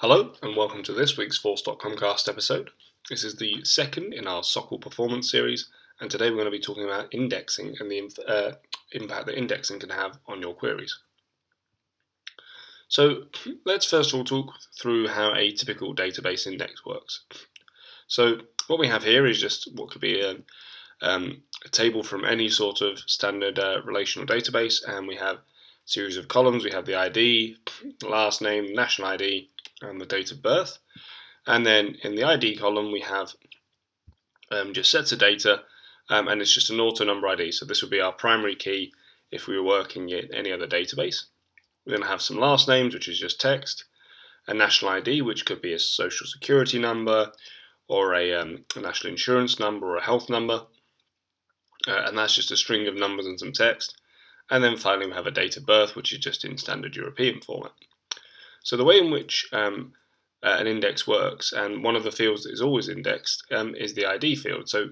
Hello and welcome to this week's Force.com cast episode. This is the second in our SOQL performance series, and today we're going to be talking about indexing and the impact that indexing can have on your queries. So let's first of all talk through how a typical database index works. So what we have here is just what could be a table from any sort of standard relational database, and we have a series of columns. We have the ID, last name, national ID, and the date of birth, and then in the ID column we have just sets of data, and it's just an auto number ID. So this would be our primary key if we were working in any other database. We're going to have some last names, which is just text, a national ID, which could be a social security number or a national insurance number or a health number, and that's just a string of numbers and some text. And then finally we have a date of birth, which is just in standard European format. So the way in which an index works, and one of the fields that is always indexed, is the ID field. So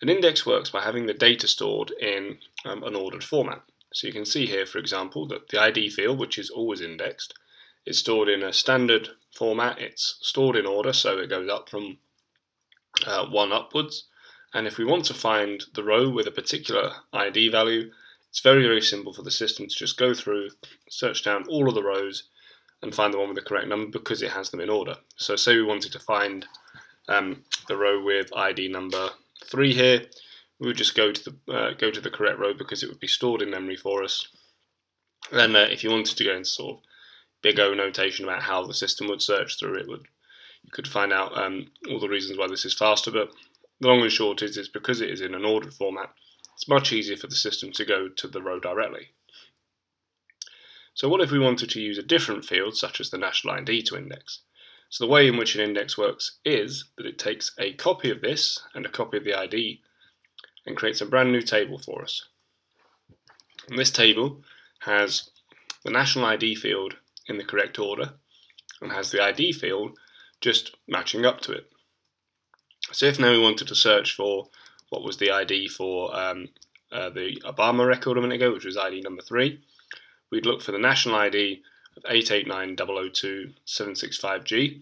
an index works by having the data stored in an ordered format. So you can see here, for example, that the ID field, which is always indexed, is stored in a standard format. It's stored in order, so it goes up from 1 upwards. And if we want to find the row with a particular ID value, it's very, very simple for the system to just go through, search down all of the rows, and find the one with the correct number because it has them in order. So say we wanted to find the row with ID number 3 here, we would just go to the correct row because it would be stored in memory for us. Then if you wanted to go into sort of big O notation about how the system would search through it, you could find out all the reasons why this is faster, but the long and short is it's because it is in an ordered format, it's much easier for the system to go to the row directly. So what if we wanted to use a different field, such as the national ID, to index? So the way in which an index works is that it takes a copy of this and a copy of the ID and creates a brand new table for us. And this table has the national ID field in the correct order and has the ID field just matching up to it. So if now we wanted to search for what was the ID for the Obama record a minute ago, which was ID number 3, we'd look for the national ID of 889002765G.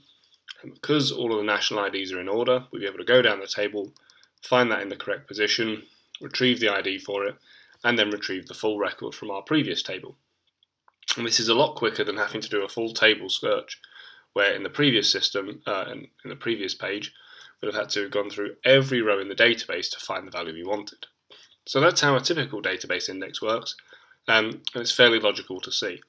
And because all of the national IDs are in order, we'd be able to go down the table, find that in the correct position, retrieve the ID for it, and then retrieve the full record from our previous table. And this is a lot quicker than having to do a full table search, where in the previous system, in the previous page, we'd have had to have gone through every row in the database to find the value we wanted. So that's how a typical database index works. And it's fairly logical to see.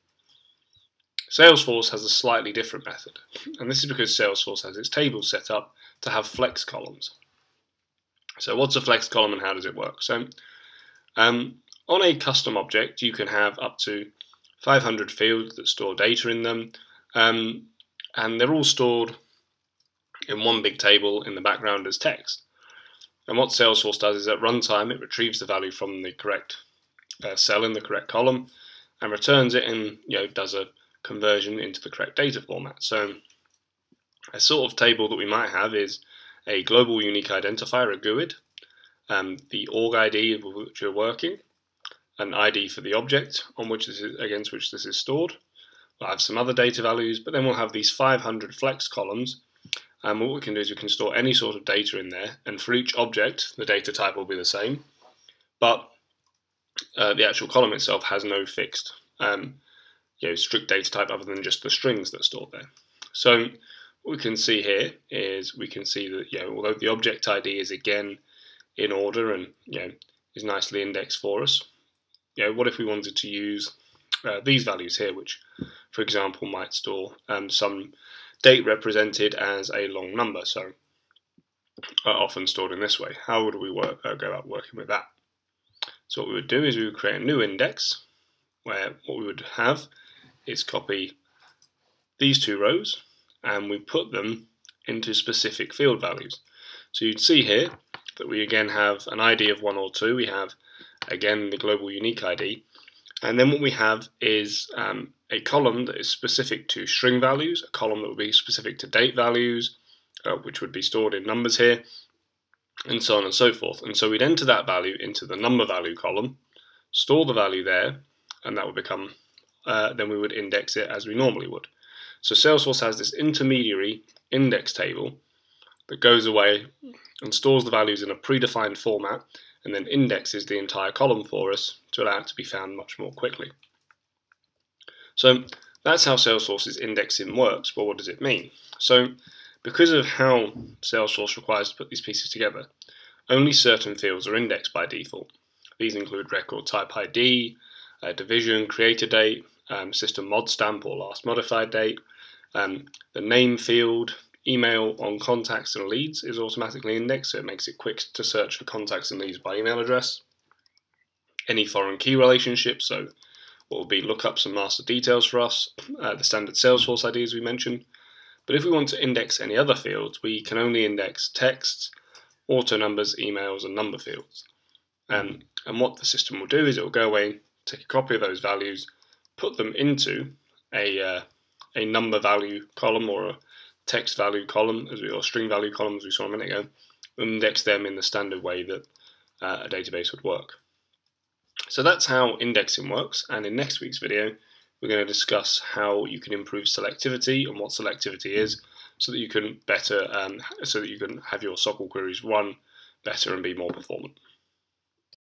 Salesforce has a slightly different method, and this is because Salesforce has its tables set up to have flex columns. So what's a flex column and how does it work? So on a custom object you can have up to 500 fields that store data in them, and they're all stored in one big table in the background as text. And what Salesforce does is at runtime it retrieves the value from the correct cell in the correct column and returns it, and does a conversion into the correct data format. So a sort of table that we might have is a global unique identifier, a GUID, the org ID of which you're working, an ID for the object on which this is, against which this is stored. We'll have some other data values, but then we'll have these 500 flex columns, and what we can do is we can store any sort of data in there, and for each object the data type will be the same, but the actual column itself has no fixed strict data type other than just the strings that are stored there. So what we can see here is we can see that although the object ID is again in order and is nicely indexed for us, what if we wanted to use these values here, which for example might store some date represented as a long number, so often stored in this way. How would we go about working with that? So what we would do is we would create a new index where what we would have is copy these two rows and we put them into specific field values. So you'd see here that we again have an ID of 1 or 2, we have again the global unique ID, and then what we have is a column that is specific to string values, a column that would be specific to date values, which would be stored in numbers here, and so on and so forth. And so we'd enter that value into the number value column, store the value there, and that would become, then we would index it as we normally would. So Salesforce has this intermediary index table that goes away and stores the values in a predefined format and then indexes the entire column for us to allow it to be found much more quickly. So that's how Salesforce's indexing works, but what does it mean? So because of how Salesforce requires to put these pieces together, only certain fields are indexed by default. These include record type ID, division, creator date, system mod stamp or last modified date, the name field, email on contacts and leads is automatically indexed, so it makes it quick to search for contacts and leads by email address. Any foreign key relationships, so what will be lookups and master details for us, the standard Salesforce ID as we mentioned. But if we want to index any other fields, we can only index texts, auto numbers, emails, and number fields. And what the system will do is it will go away, take a copy of those values, put them into a number value column or a text value column, or string value column as we saw a minute ago, and index them in the standard way that a database would work. So that's how indexing works, and in next week's video we're going to discuss how you can improve selectivity and what selectivity is, so that you can have your SOQL queries run better and be more performant.